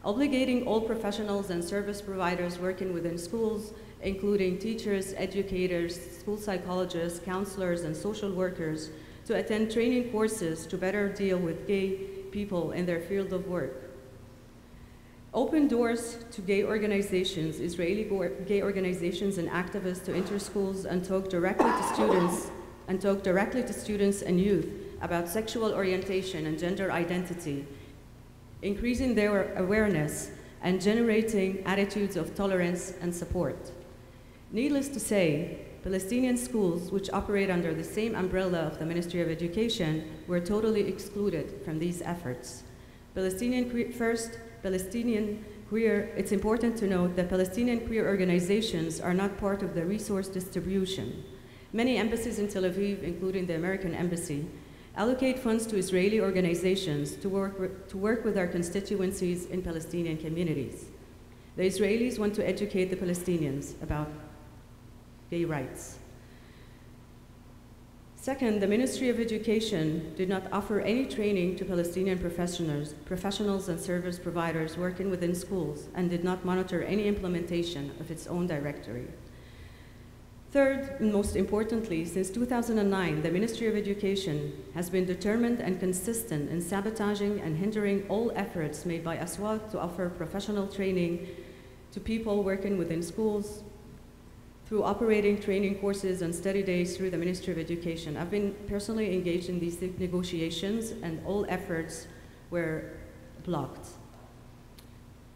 obligating all professionals and service providers working within schools, including teachers, educators, school psychologists, counselors, and social workers, to attend training courses to better deal with gay people in their field of work. Open doors to gay organizations, Israeli gay organizations and activists to enter schools and talk directly to students and talk directly to students and youth about sexual orientation and gender identity, increasing their awareness and generating attitudes of tolerance and support. Needless to say, Palestinian schools, which operate under the same umbrella of the Ministry of Education, were totally excluded from these efforts. Palestinian first. Palestinian queer, it's important to note that Palestinian queer organizations are not part of the resource distribution. Many embassies in Tel Aviv, including the American Embassy, allocate funds to Israeli organizations to work, to work with our constituencies in Palestinian communities. The Israelis want to educate the Palestinians about gay rights. Second, the Ministry of Education did not offer any training to Palestinian professionals, professionals and service providers working within schools, and did not monitor any implementation of its own directory. Third, and most importantly, since two thousand nine, the Ministry of Education has been determined and consistent in sabotaging and hindering all efforts made by Aswat to offer professional training to people working within schools, through operating training courses and study days through the Ministry of Education. I've been personally engaged in these negotiations, and all efforts were blocked.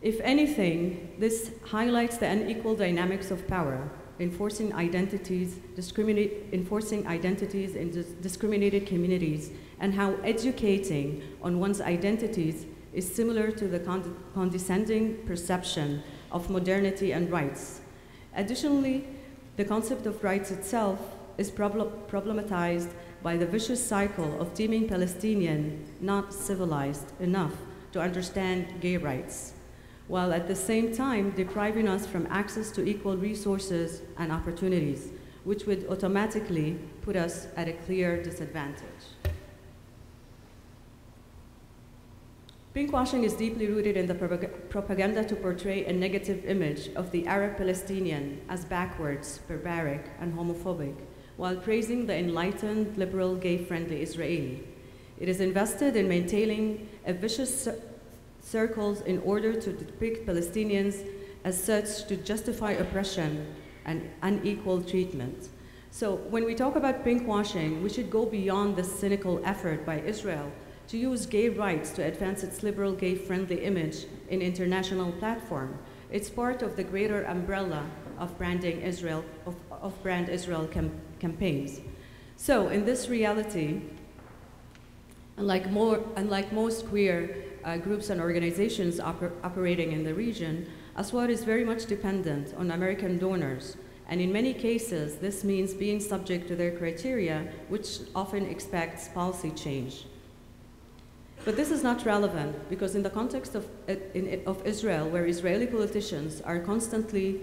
If anything, this highlights the unequal dynamics of power, enforcing identities, enforcing identities in dis discriminated communities, and how educating on one's identities is similar to the cond condescending perception of modernity and rights. Additionally, the concept of rights itself is problem problematized by the vicious cycle of deeming Palestinian not civilized enough to understand gay rights, while at the same time depriving us from access to equal resources and opportunities, which would automatically put us at a clear disadvantage. Pinkwashing is deeply rooted in the propaganda to portray a negative image of the Arab-Palestinian as backwards, barbaric, and homophobic, while praising the enlightened, liberal, gay-friendly Israeli. It is invested in maintaining a vicious circles in order to depict Palestinians as such to justify oppression and unequal treatment. So when we talk about pinkwashing, we should go beyond this cynical effort by Israel to use gay rights to advance its liberal, gay-friendly image in international platform. It's part of the greater umbrella of branding Israel, of, of brand Israel cam campaigns. So in this reality, unlike, more, unlike most queer uh, groups and organizations oper operating in the region, Aswat is very much dependent on American donors. And in many cases, this means being subject to their criteria, which often expects policy change. But this is not relevant, because in the context of, in, of Israel, where Israeli politicians are constantly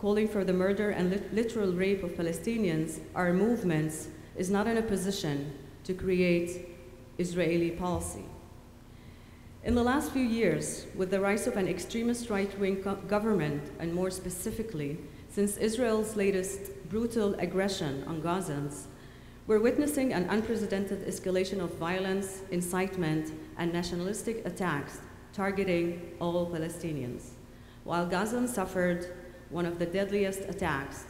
calling for the murder and lit literal rape of Palestinians, our movement is not in a position to create Israeli policy. In the last few years, with the rise of an extremist right-wing government, and more specifically, since Israel's latest brutal aggression on Gazans, we're witnessing an unprecedented escalation of violence, incitement, and nationalistic attacks targeting all Palestinians. While Gaza suffered one of the deadliest attacks,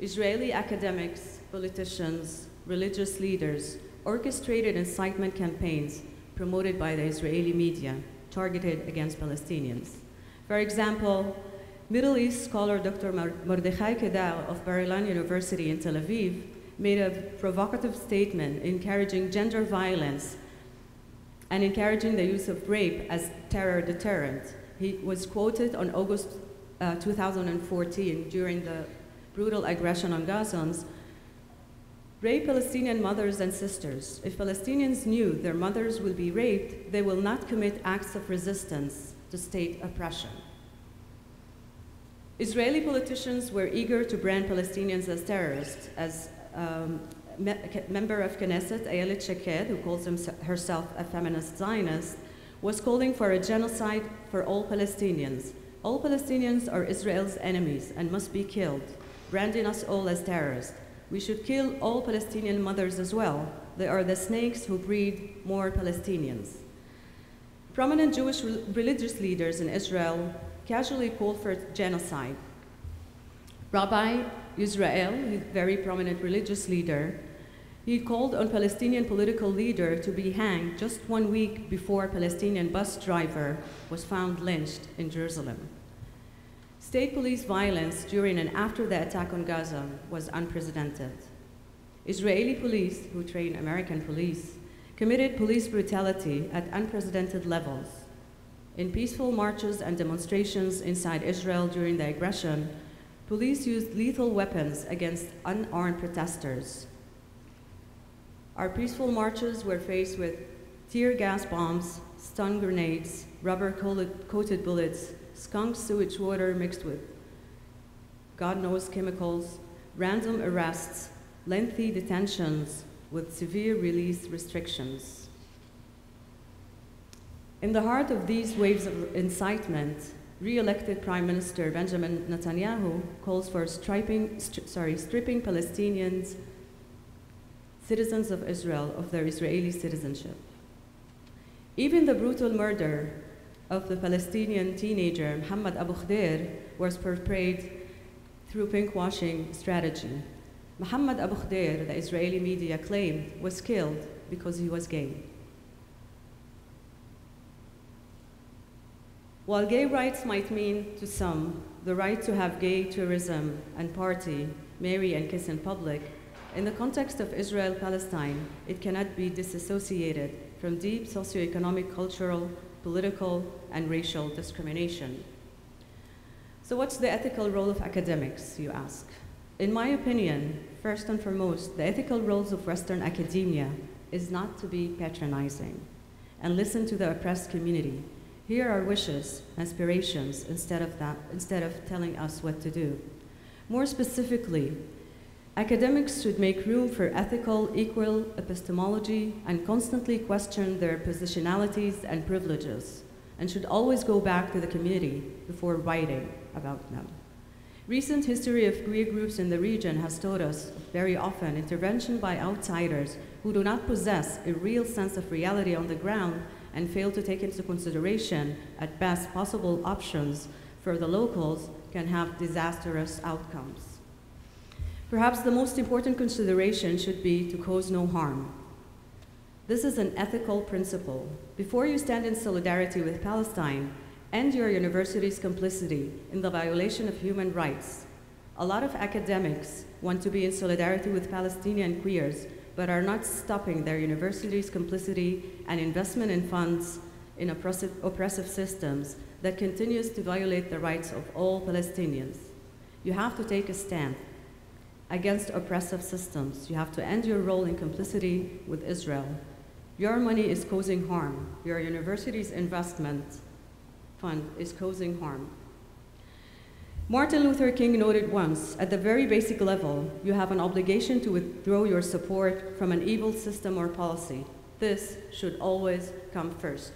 Israeli academics, politicians, religious leaders orchestrated incitement campaigns promoted by the Israeli media targeted against Palestinians. For example, Middle East scholar Doctor Mordechai Kedar of Bar-Ilan University in Tel Aviv made a provocative statement encouraging gender violence and encouraging the use of rape as terror deterrent. He was quoted on August uh, two thousand fourteen during the brutal aggression on Gazans. Rape Palestinian mothers and sisters. If Palestinians knew their mothers will be raped, they will not commit acts of resistance to state oppression. Israeli politicians were eager to brand Palestinians as terrorists, as um, me member of Knesset, Ayelet Shaked, who calls herself a feminist Zionist, was calling for a genocide for all Palestinians. All Palestinians are Israel's enemies and must be killed, branding us all as terrorists. We should kill all Palestinian mothers as well. They are the snakes who breed more Palestinians. Prominent Jewish re religious leaders in Israel casually called for genocide. Rabbi Yisrael, a very prominent religious leader, he called on Palestinian political leader to be hanged just one week before a Palestinian bus driver was found lynched in Jerusalem. State police violence during and after the attack on Gaza was unprecedented. Israeli police, who train American police, committed police brutality at unprecedented levels. In peaceful marches and demonstrations inside Israel during the aggression, police used lethal weapons against unarmed protesters. Our peaceful marches were faced with tear gas bombs, stun grenades, rubber-coated bullets, skunk sewage water mixed with God knows chemicals, random arrests, lengthy detentions with severe release restrictions. In the heart of these waves of incitement, re-elected Prime Minister Benjamin Netanyahu calls for striping, st sorry, stripping Palestinians citizens of Israel of their Israeli citizenship. Even the brutal murder of the Palestinian teenager Mohammed Abu Khdeir was portrayed through pinkwashing strategy. Mohammed Abu Khdeir, the Israeli media claimed, was killed because he was gay. While gay rights might mean to some the right to have gay tourism and party, marry and kiss in public, in the context of Israel-Palestine, it cannot be disassociated from deep socioeconomic, cultural, political, and racial discrimination. So what's the ethical role of academics, you ask? In my opinion, first and foremost, the ethical roles of Western academia is not to be patronizing and listen to the oppressed community. Hear our wishes, aspirations, instead of, that, instead of telling us what to do. More specifically, academics should make room for ethical, equal epistemology and constantly question their positionalities and privileges, and should always go back to the community before writing about them. Recent history of queer groups in the region has taught us very often intervention by outsiders who do not possess a real sense of reality on the ground and fail to take into consideration at best possible options for the locals can have disastrous outcomes. Perhaps the most important consideration should be to cause no harm. This is an ethical principle. Before you stand in solidarity with Palestine, end your university's complicity in the violation of human rights. A lot of academics want to be in solidarity with Palestinian queers, but are not stopping their university's complicity and investment in funds in oppressive, oppressive systems that continues to violate the rights of all Palestinians. You have to take a stand against oppressive systems. You have to end your role in complicity with Israel. Your money is causing harm. Your university's investment fund is causing harm. Martin Luther King noted once, at the very basic level, you have an obligation to withdraw your support from an evil system or policy. This should always come first.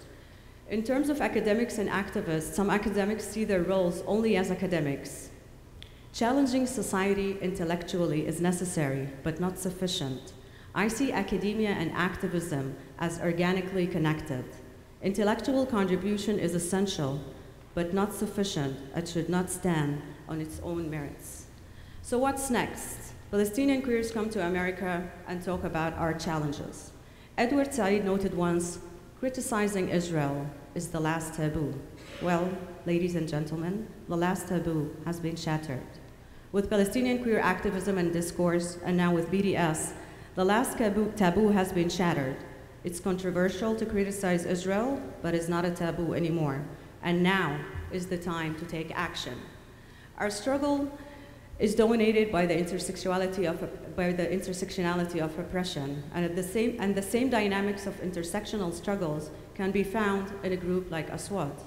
In terms of academics and activists, some academics see their roles only as academics. Challenging society intellectually is necessary, but not sufficient. I see academia and activism as organically connected. Intellectual contribution is essential, but not sufficient. It should not stand on its own merits. So what's next? Palestinian queers come to America and talk about our challenges. Edward Said noted once, criticizing Israel is the last taboo. Well, ladies and gentlemen, the last taboo has been shattered. With Palestinian queer activism and discourse, and now with B D S, the last taboo has been shattered. It's controversial to criticize Israel, but it's not a taboo anymore. And now is the time to take action. Our struggle is dominated by the intersectionality of, by the intersectionality of oppression, and, at the same, and the same dynamics of intersectional struggles can be found in a group like Aswat.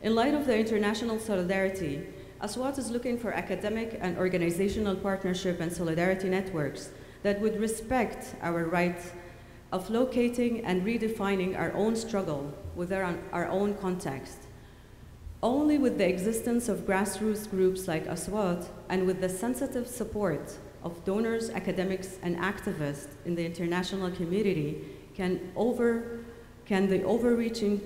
In light of the international solidarity, Aswat is looking for academic and organizational partnership and solidarity networks that would respect our right of locating and redefining our own struggle within our, our own context. Only with the existence of grassroots groups like Aswat and with the sensitive support of donors, academics, and activists in the international community can, over, can the overreaching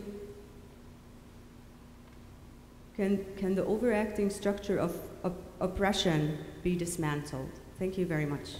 Can, can the overacting structure of op- oppression be dismantled? Thank you very much.